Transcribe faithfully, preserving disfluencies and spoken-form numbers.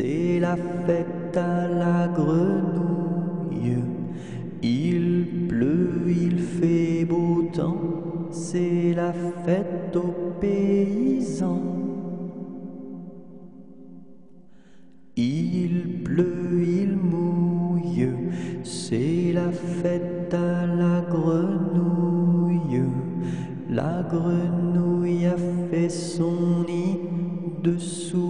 C'est la fête à la grenouille. Il pleut, il fait beau temps. C'est la fête aux paysans. Il pleut, il mouille. C'est la fête à la grenouille. La grenouille a fait son nid dessous